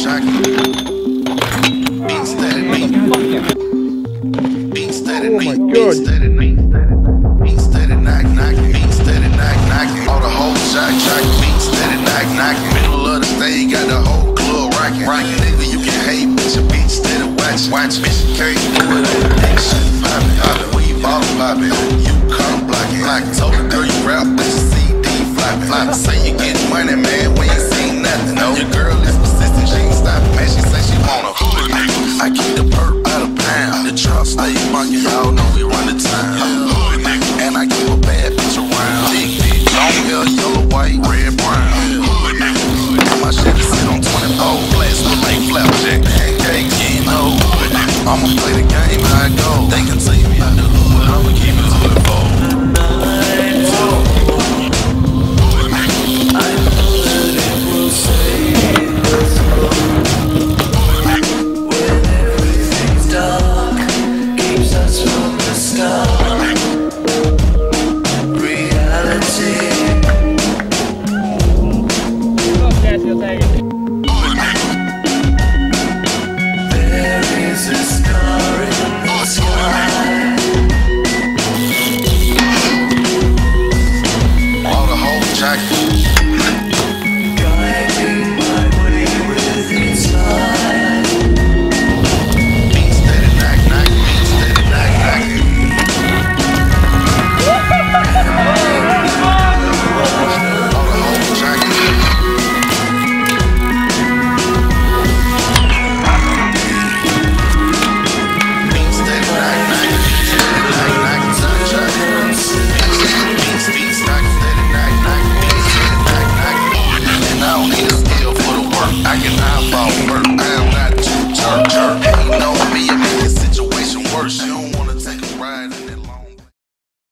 Jack. Being stared at me. Being stared at me. Being stared at me. Being stared at knock knock. Being stared at knock knock. All the whole Jack Jack. Being stared at knock knock. Middle of the stage got the whole club rocking. Rocking nigga, you can hate bitch. A bitch instead of watch. Watch bitch can't do it. Ain't shit poppin', poppin'. We ball poppin'. You come blockin'. Like told the girl you rap bitch. CD floppin', floppin'. Say you get money man when you see nothing. No, your girl is persistent. She ain't stoppin'. Man, she say she wanna hood nigga. I keep the perp out of pound. The truck stay funky. Y'all know we run the time. Hood nigga. And I keep a bad bitch around. Big bitch. Long hair, yellow, white, red, brown. Hood nigga. My shit is sit on 24. Flats look like flapjack. Pancakes, you know. I'ma play the game how I go.